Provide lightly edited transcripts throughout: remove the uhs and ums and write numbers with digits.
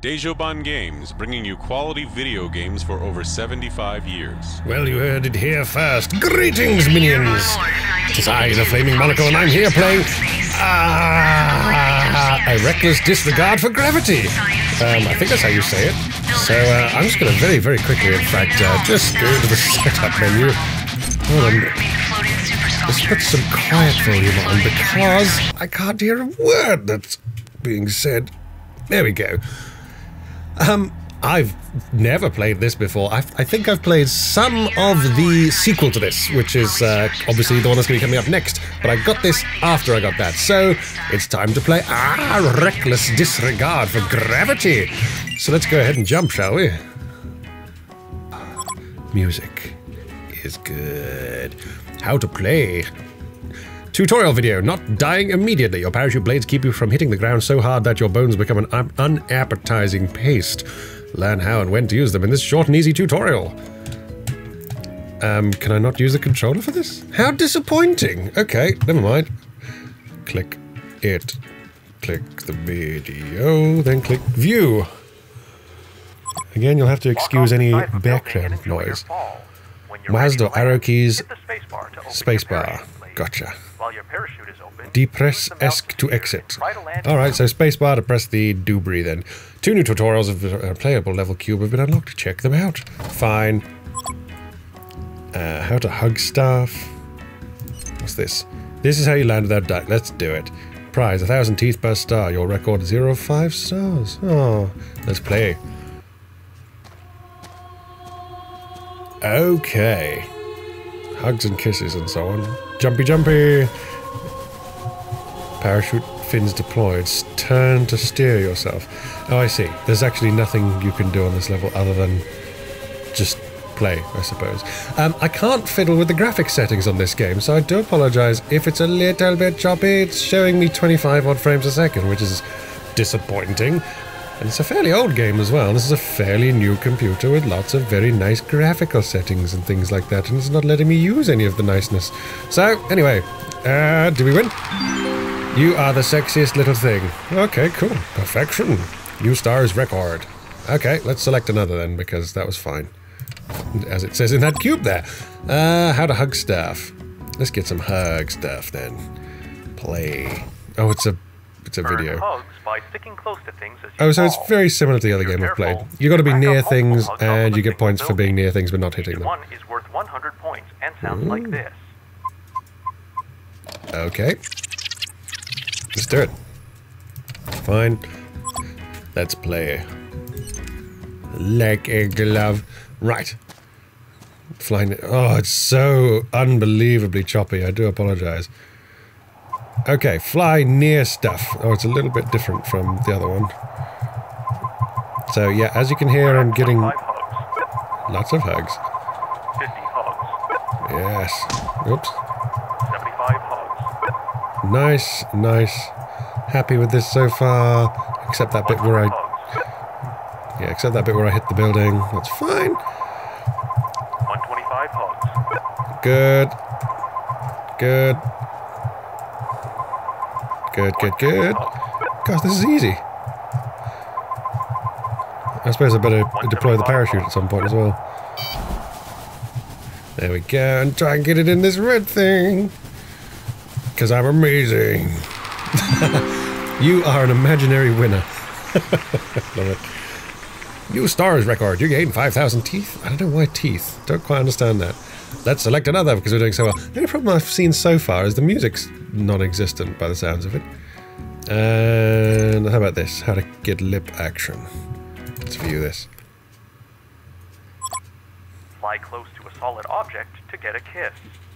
Dejobaan Games, bringing you quality video games for over 75 years. Well, you heard it here first. Greetings, minions! It is I, the Flaming Monocle, and I'm here playing... a Reckless Disregard for Gravity. I think that's how you say it. So, I'm just going to very, very quickly, in fact, just go to the setup menu. Hold on. Let's put some quiet volume on, because I can't hear a word that's being said. There we go. I've never played this before. I think I've played some of the sequel to this, which is obviously the one that's going to be coming up next, but I got this after I got that, so it's time to play Reckless Disregard for Gravity. So let's go ahead and jump, shall we? Music is good. How to play. Tutorial video, not dying immediately. Your parachute blades keep you from hitting the ground so hard that your bones become an unappetizing paste. Learn how and when to use them in this short and easy tutorial. Can I not use the controller for this? How disappointing. Okay, never mind. Click it. Click the video, then click view. Again, you'll have to excuse any background noise. Mazda arrow keys, spacebar. Gotcha. While your parachute is open, depress S to exit. Alright, so spacebar to press the doobry then. 2 new tutorials of a playable level cube have been unlocked. Check them out. Fine. How to hug staff. What's this? This is how you land without duck. Let's do it. Prize, 1,000 teeth per star. Your record, 0.5 stars. Oh, let's play. Okay. Hugs and kisses and so on. Jumpy, jumpy! Parachute fins deployed. Turn to steer yourself. Oh, I see. There's actually nothing you can do on this level other than just play, I suppose. I can't fiddle with the graphic settings on this game, so I do apologize if it's a little bit choppy. It's showing me 25 odd frames a second, which is disappointing. And it's a fairly old game as well. This is a fairly new computer with lots of very nice graphical settings and things like that, and it's not letting me use any of the niceness. So, anyway, did we win? You are the sexiest little thing. Okay, cool. Perfection. New stars record. Okay, let's select another then, because that was fine. As it says in that cube there. How to hug staff. Let's get some hug stuff then. Play. Oh, it's a video. By sticking close to things as you fall. So it's very similar to the other game I've played. You've got to be near things, and you get points for being near things but not hitting them. One is worth 100 points and sounds like this. Okay. Let's do it. Fine. Let's play. Like a glove. Right. Flying. Oh, it's so unbelievably choppy. I do apologize. Okay, fly near stuff. Oh, it's a little bit different from the other one. So, yeah, as you can hear, I'm getting lots of hugs. 50 hugs. Yes. Oops. 75 hugs. Nice, nice. Happy with this so far, except that bit where I... Yeah, except that bit where I hit the building. That's fine. 125 hugs. Good. Good. Good, good, good. Gosh, this is easy. I suppose I better deploy the parachute at some point as well. There we go, and try and get it in this red thing. Because I'm amazing. You are an imaginary winner. Love it. New stars record. You gain 5,000 teeth. I don't know why teeth. Don't quite understand that. Let's select another because we're doing so well. The only problem I've seen so far is the music's non-existent by the sounds of it. And how about this? How to get lip action. Let's view this. Fly close to a solid object to get a kiss.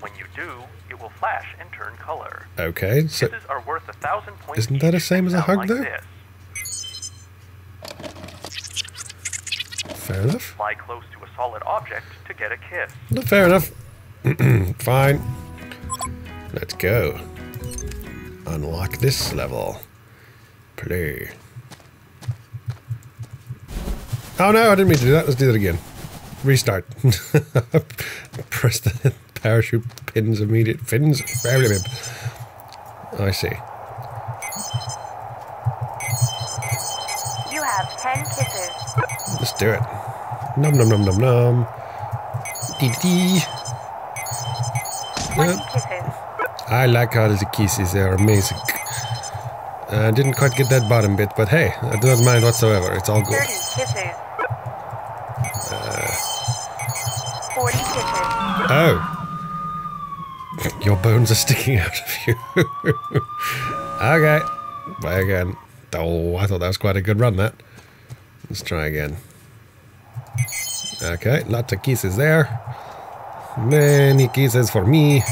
When you do, it will flash and turn color. Okay, so kisses are worth 1,000 points. Isn't that the same as a hug though? Fair enough. Fly close to a solid object to get a kiss. Not fair enough. Fine. Let's go. Unlock this level. Play. Oh no, I didn't mean to do that. Let's do that again. Restart. Press the parachute pins immediate fins. I see. have 10 kisses. Let's do it. Nom nom nom nom nom. Dee dee. 20 kisses. I like all the kisses, they're amazing. I didn't quite get that bottom bit, but hey, I do not mind whatsoever, it's all good. 30 kisses. 40 kisses. Oh. Your bones are sticking out of you. Okay. Bye again. Oh, I thought that was quite a good run, that. Let's try again. Okay, lots of kisses there. Many kisses for me.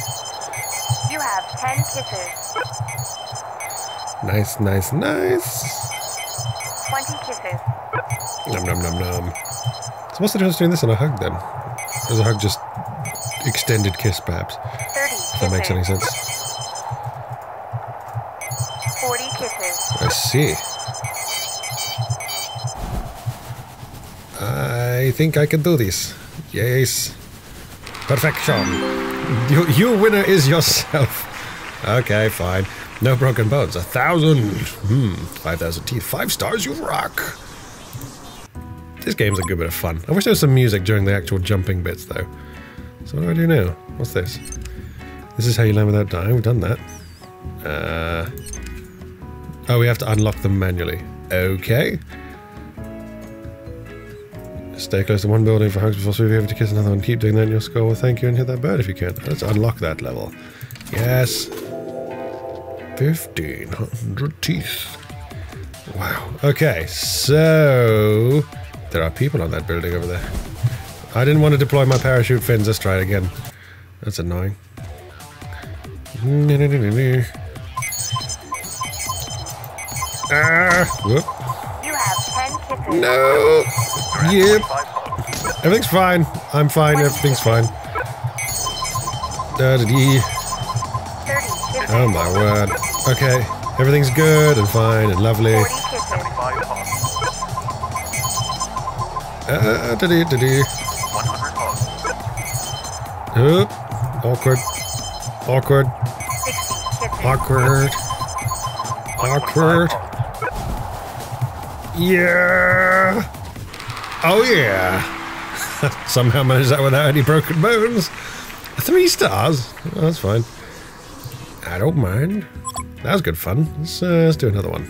You have 10 kisses. Nice, nice, nice. 20 kisses. Nom nom nom nom. So what's the difference between this and a hug, then? Is a hug just extended kiss, perhaps? 30 kisses. If that makes any sense. 40 kisses. I see. I think I can do this. Yes. Perfection. You winner is yourself. Okay, fine. No broken bones. 1,000. 5,000 teeth. 5 stars, you rock. This game's a good bit of fun. I wish there was some music during the actual jumping bits, though. So what do I do now? What's this? This is how you land without dying. We've done that. Oh, we have to unlock them manually. Okay. Stay close to one building for hugs before moving over to kiss another one. Keep doing that and you'll score. Well, thank you, and hit that bird if you can. Let's unlock that level. Yes. 1,500 teeth. Wow. Okay, so there are people on that building over there. I didn't want to deploy my parachute fins. Let's try it again. That's annoying. Whoop. You have 10 kisses. No. Yep. Everything's fine. I'm fine. Everything's fine. Oh my word. Okay. Everything's good and fine and lovely. Awkward. Awkward. Awkward. Awkward. Yeah. Oh yeah. Somehow managed that without any broken bones. 3 stars. Oh, that's fine. I don't mind. That was good fun. Let's do another one.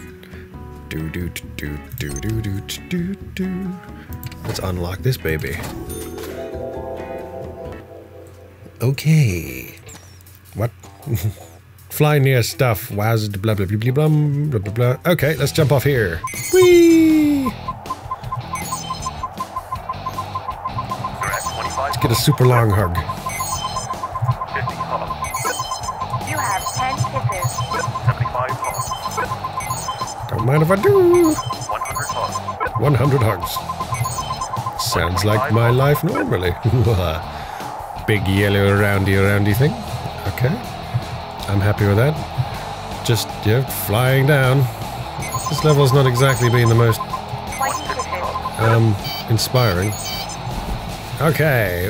Let's unlock this baby. Okay. What? Fly near stuff. Wowz. Blah blah blah blah blah blah blah. Okay, let's jump off here. Whee! Let's get a super long hug. Don't mind if I do. 100 hugs. Sounds like my life normally. Big yellow roundy thing. Okay. I'm happy with that. Just, yeah, flying down. This level's not exactly been the most inspiring. Okay.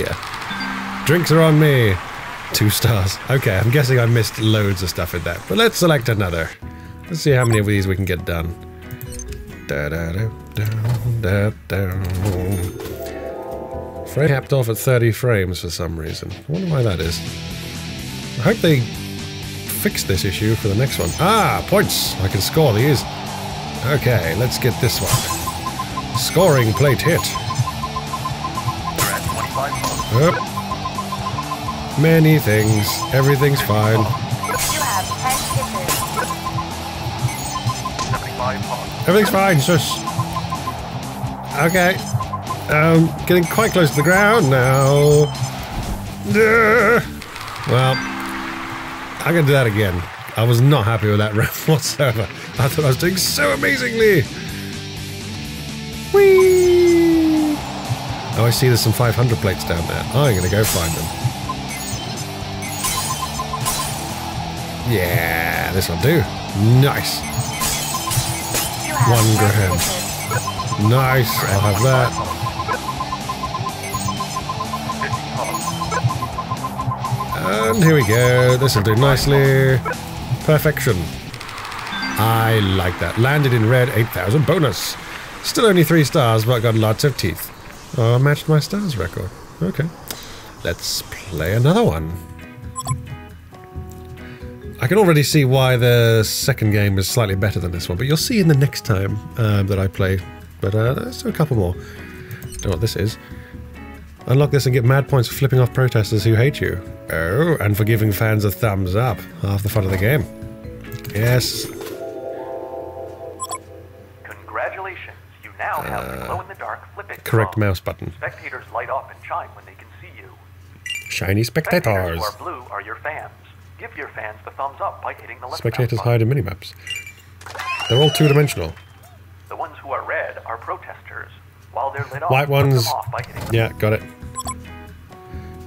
Yeah. Drinks are on me. 2 stars. Okay, I'm guessing I missed loads of stuff in that, but let's select another. Let's see how many of these we can get done. Frame capped off at 30 frames for some reason. I wonder why that is. I hope they fix this issue for the next one. Ah, points! I can score these. Okay, let's get this one. Scoring plate hit. We're at 25. Oh. Many things. Everything's fine. You have 10 kisses. Everything's fine. Shush. Okay. Getting quite close to the ground now. Well, I'm gonna do that again. I was not happy with that round whatsoever. I thought I was doing so amazingly. Whee! Oh, I see there's some 500 plates down there. I'm gonna go find them. Yeah, this will do. Nice. 1 gram. Nice, I'll have that. And here we go. This will do nicely. Perfection. I like that. Landed in red, 8,000 bonus. Still only 3 stars, but got lots of teeth. Oh, I matched my stars record. Okay. Let's play another one. I can already see why the second game is slightly better than this one, but you'll see in the next time that I play. But there's a couple more. Don't know what this is. Unlock this and get mad points for flipping off protesters who hate you. Oh, and for giving fans a thumbs up. Half the fun of the game. Yes. Congratulations. You now have the glow-in-the-dark flipping. Correct mouse button. Spectators light up and chime when they can see you. Shiny spectators. Spectators who are blue are your fans. Give your fans the thumbs up by hitting the left Spectators hide in minimaps. They're all two-dimensional. The ones who are red are protesters. While they're lit off, white ones. Yeah, got it.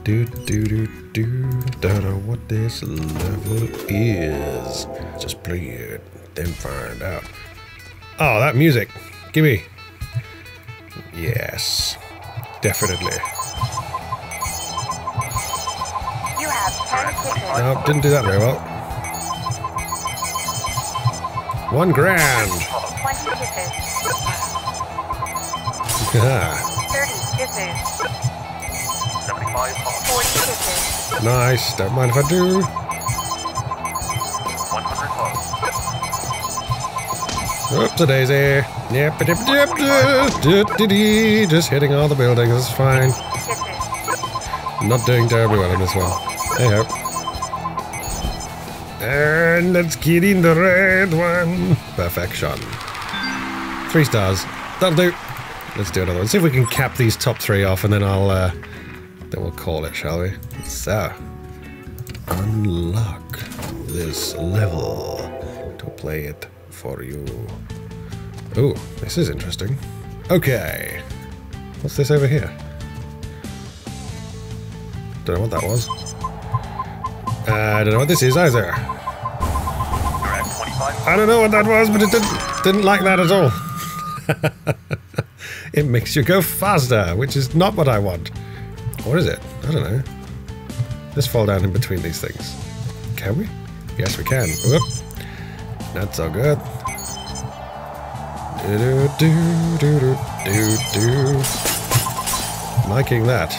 Don't know what this level is. Just play it, then find out. Oh, that music. Gimme. Yes. Definitely. You have no, didn't do that very well. 1 grand. 20 kisses. Yeah. 30 kisses. 75. 40 kisses. Nice. Don't mind if I do. 100. Oops a daisy. Yep, dip, dip, dip, dip. Just hitting all the buildings. It's fine. Not doing terribly well in this one. Hey ho. And let's get in the red one. Perfection. 3 stars. That'll do. Let's do another one. See if we can cap these top 3 off, and then I'll, then we'll call it, shall we? So, unlock this level to play it for you. Ooh, this is interesting. Okay. What's this over here? Don't know what that was. I don't know what this is either. I don't know what that was, but it didn't like that at all. It makes you go faster, which is not what I want. Or is it? I don't know. Let's fall down in between these things. Can we? Yes, we can. Whoop. Not so good. Liking that.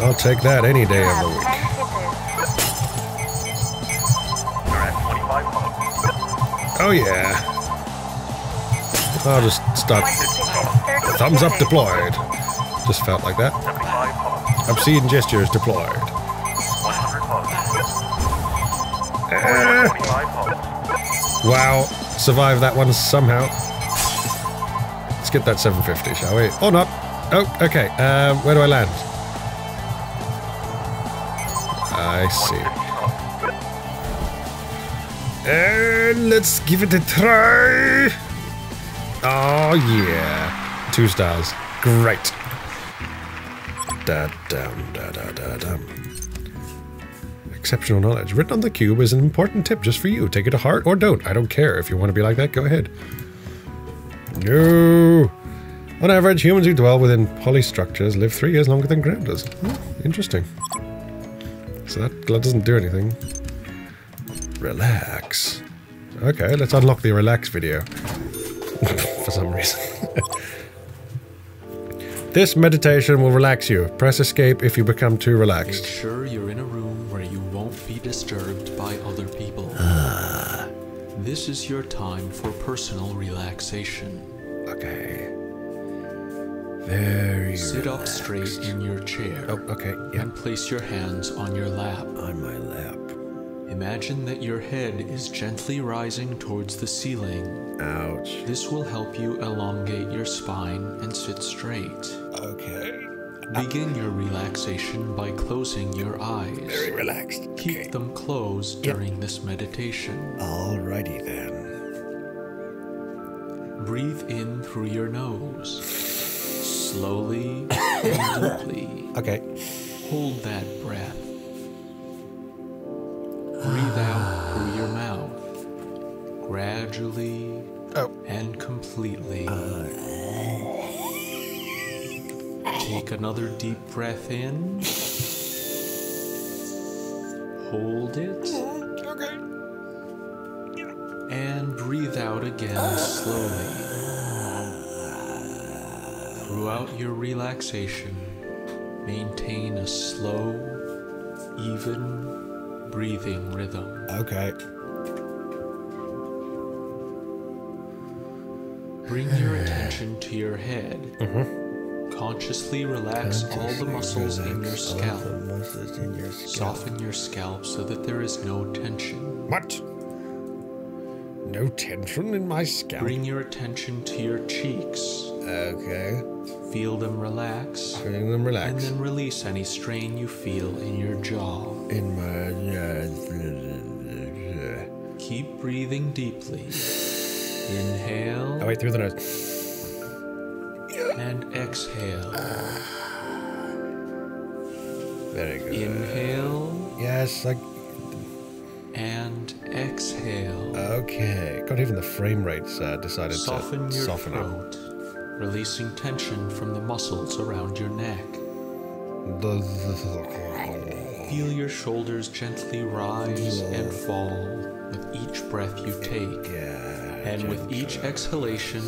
I'll take that any day of the week. Oh, yeah. I'll just start. Thumbs up deployed. Just felt like that. Obscene gestures deployed. Wow. Survived that one somehow. Let's get that 750, shall we? Or not. Oh, okay. Where do I land? I see. And let's give it a try. Oh, yeah. 2 stars. Great. Exceptional knowledge. Written on the cube is an important tip just for you. Take it to heart or don't. I don't care. If you want to be like that, go ahead. No. On average, humans who dwell within poly structures live 3 years longer than grounders. Hmm, interesting. So that doesn't do anything. Relax. Okay, let's unlock the relax video. For some reason. This meditation will relax you. Press escape if you become too relaxed. Ensure you're in a room where you won't be disturbed by other people. This is your time for personal relaxation. Okay. Very Sit relaxed. Up straight in your chair. Oh, okay. Yep. And place your hands on your lap. On my lap. Imagine that your head is gently rising towards the ceiling. Ouch. This will help you elongate your spine and sit straight. Okay. Begin your relaxation by closing your eyes. Very relaxed. Keep them closed during this meditation. Alrighty then. Breathe in through your nose. Slowly and deeply. Okay. Hold that breath. Breathe out through your mouth. Gradually and completely. Take another deep breath in. Hold it. Okay. And breathe. breathe out again slowly. Throughout your relaxation, maintain a slow, even breathing rhythm. Okay. Bring your attention to your head. Consciously relax all the muscles in your scalp. Soften your scalp so that there is no tension. What? No tension in my scalp? Bring your attention to your cheeks. Okay. Feel them relax. Feeling them relax. And then release any strain you feel in your jaw. In my... Keep breathing deeply. Inhale. Oh, wait, through the nose. And exhale. Very good. Inhale. Yes, like. And exhale. Okay. God, even the frame rates decided to soften up. Releasing tension from the muscles around your neck. Feel your shoulders gently rise and fall with each breath you take. Yeah. And with each exhalation,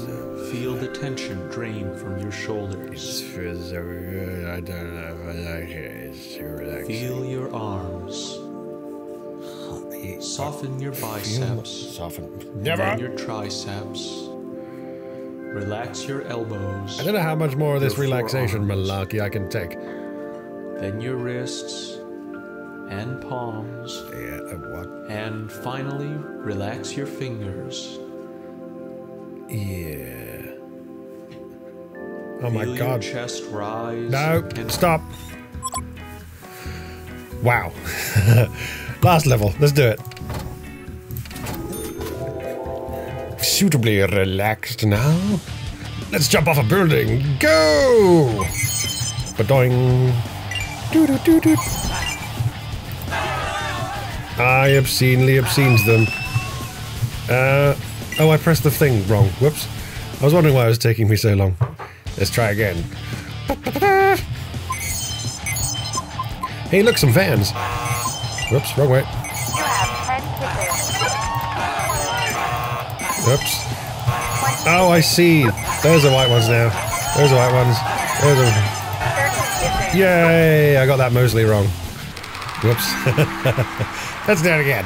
feel the tension drain from your shoulders. It feels so good. I don't know if I like it. It's too relaxing. Feel your arms. Soften your biceps. Soften. Never. And your triceps. Relax your elbows. I don't know how much more of this relaxation malarkey I can take. Then your wrists. And palms. Yeah, what? And finally, relax your fingers. Yeah. Oh my God. Feel your chest rise. No, stop. Wow. Last level. Let's do it. Suitably relaxed now. Let's jump off a building. Go! Ba-doing. Do-do-do-do. I obscenely obscenes them. Oh, I pressed the thing wrong. Whoops. I was wondering why it was taking me so long. Let's try again. Hey, look, some fans. Whoops, wrong way. Whoops. Oh, I see. Those are white ones now. Those are white ones. Those are... Yay! I got that mostly wrong. Whoops. Let's do it again.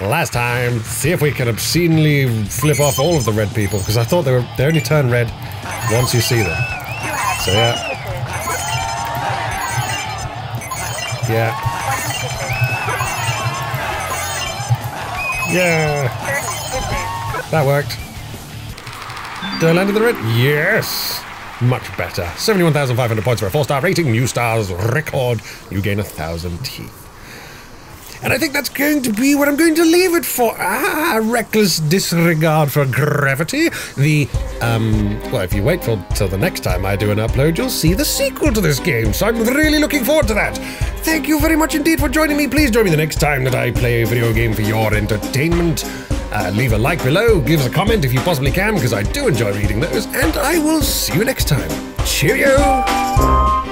Last time, see if we can obscenely flip off all of the red people, because I thought they only turn red once you see them. So yeah. Yeah. Yeah. That worked. Did I land in the red? Yes. Much better. 71,500 points for a 4-star rating. New stars record. You gain 1,000 teeth. And I think that's going to be what I'm going to leave it for. Ah, Reckless Disregard for Gravity. The, well, if you wait till the next time I do an upload, you'll see the sequel to this game. So I'm really looking forward to that. Thank you very much indeed for joining me. Please join me the next time that I play a video game for your entertainment. Leave a like below, give us a comment if you possibly can, because I do enjoy reading those. And I will see you next time. Cheerio!